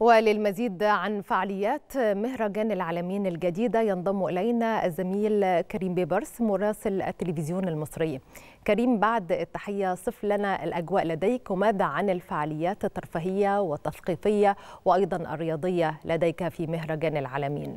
وللمزيد عن فعاليات مهرجان العلمين الجديدة ينضم إلينا الزميل كريم بيبرس مراسل التلفزيون المصري. كريم، بعد التحية صف لنا الأجواء لديك وماذا عن الفعاليات الترفيهية والتثقيفية وأيضا الرياضية لديك في مهرجان العلمين؟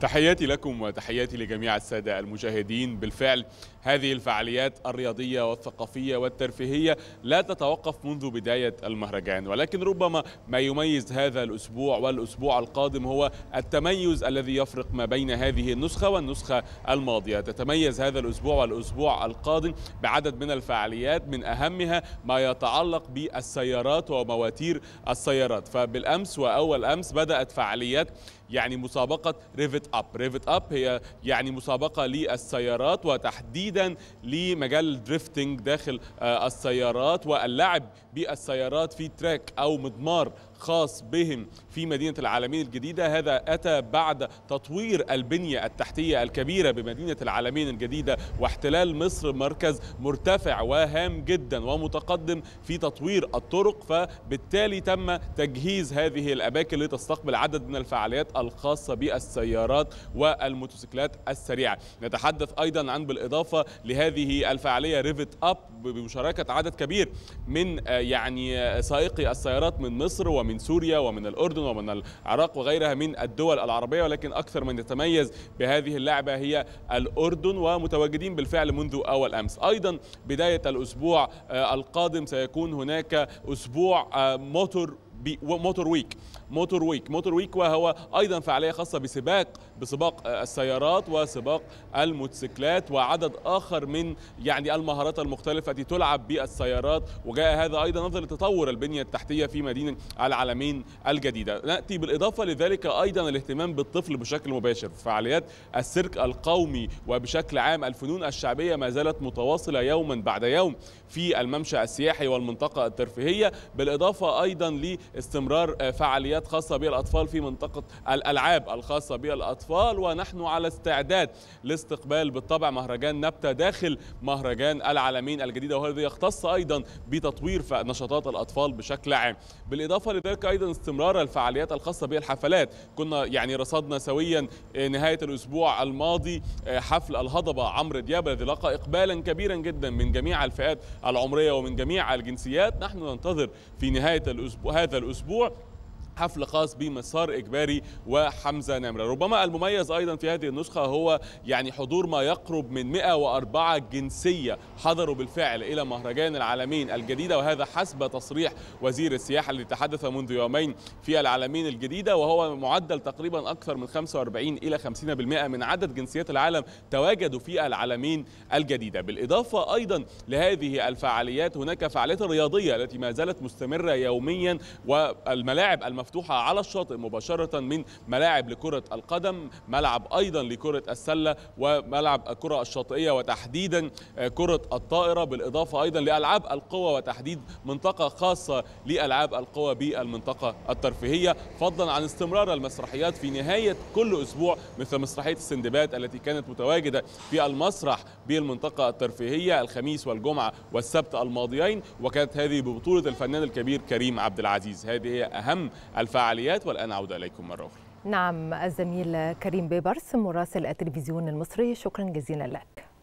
تحياتي لكم وتحياتي لجميع السادة المشاهدين. بالفعل هذه الفعاليات الرياضية والثقافية والترفيهية لا تتوقف منذ بداية المهرجان، ولكن ربما ما يميز هذا الأسبوع والأسبوع القادم هو التميز الذي يفرق ما بين هذه النسخة والنسخة الماضية. تتميز هذا الأسبوع والأسبوع القادم بعدد من الفعاليات، من أهمها ما يتعلق بالسيارات ومواتير السيارات. فبالأمس وأول أمس بدأت فعاليات مسابقة ريفت أب. ريفت أب هي مسابقة للسيارات وتحديدا لمجال الدريفتنج داخل السيارات واللعب بالسيارات في تراك أو مضمار خاص بهم في مدينة العلمين الجديدة. هذا أتى بعد تطوير البنية التحتية الكبيرة بمدينة العلمين الجديدة واحتلال مصر مركز مرتفع وهام جدا ومتقدم في تطوير الطرق، فبالتالي تم تجهيز هذه الأماكن لتستقبل عدد من الفعاليات الخاصة بالسيارات والموتوسيكلات السريعة. نتحدث أيضا عن بالإضافة لهذه الفعالية ريفت أب بمشاركة عدد كبير من سائقي السيارات من مصر ومن سوريا ومن الأردن ومن العراق وغيرها من الدول العربية، ولكن أكثر من يتميز بهذه اللعبة هي الأردن، ومتواجدين بالفعل منذ أول أمس. أيضا بداية الأسبوع القادم سيكون هناك أسبوع موتور ويك، وهو أيضا فعالية خاصة بسباق السيارات وسباق الموتوسيكلات وعدد آخر من المهارات المختلفة التي تلعب بالسيارات، وجاء هذا أيضا نظرا لتطور البنية التحتية في مدينة العلمين الجديدة. نأتي بالإضافة لذلك أيضا الاهتمام بالطفل بشكل مباشر. فعاليات السيرك القومي وبشكل عام الفنون الشعبية ما زالت متواصلة يوما بعد يوم في الممشى السياحي والمنطقة الترفيهية، بالإضافة أيضا استمرار فعاليات خاصة بالأطفال في منطقة الألعاب الخاصة بالأطفال. ونحن على استعداد لاستقبال بالطبع مهرجان نبتة داخل مهرجان العلمين الجديدة، وهذا يختص أيضا بتطوير نشاطات الأطفال بشكل عام. بالإضافة لذلك أيضا استمرار الفعاليات الخاصة بالحفلات. كنا رصدنا سويا نهاية الأسبوع الماضي حفل الهضبة عمرو دياب الذي لقى إقبالا كبيرا جدا من جميع الفئات العمرية ومن جميع الجنسيات. نحن ننتظر في نهاية هذا الأسبوع حفل خاص بمسار إجباري وحمزة نمرة. ربما المميز أيضا في هذه النسخة هو حضور ما يقرب من 104 جنسية حضروا بالفعل إلى مهرجان العلمين الجديدة، وهذا حسب تصريح وزير السياحة الذي تحدث منذ يومين في العلمين الجديدة، وهو معدل تقريبا أكثر من 45 إلى 50% من عدد جنسيات العالم تواجدوا في العلمين الجديدة. بالإضافة أيضا لهذه الفعاليات هناك فعاليات الرياضية التي ما زالت مستمرة يوميا، والملاعب مفتوحة على الشاطئ مباشرة من ملاعب لكرة القدم، ملعب أيضا لكرة السلة، وملعب الكرة الشاطئية وتحديدا كرة الطائرة، بالإضافة أيضا لألعاب القوى وتحديد منطقة خاصة لألعاب القوى بالمنطقة الترفيهية، فضلا عن استمرار المسرحيات في نهاية كل أسبوع مثل مسرحية السندبات التي كانت متواجدة في المسرح بالمنطقة الترفيهية الخميس والجمعة والسبت الماضيين، وكانت هذه ببطولة الفنان الكبير كريم عبد العزيز. هذه هي أهم الفعاليات، والآن أعود إليكم مرة أخرى. نعم الزميل كريم بيبرس مراسل التلفزيون المصري، شكرا جزيلا لك.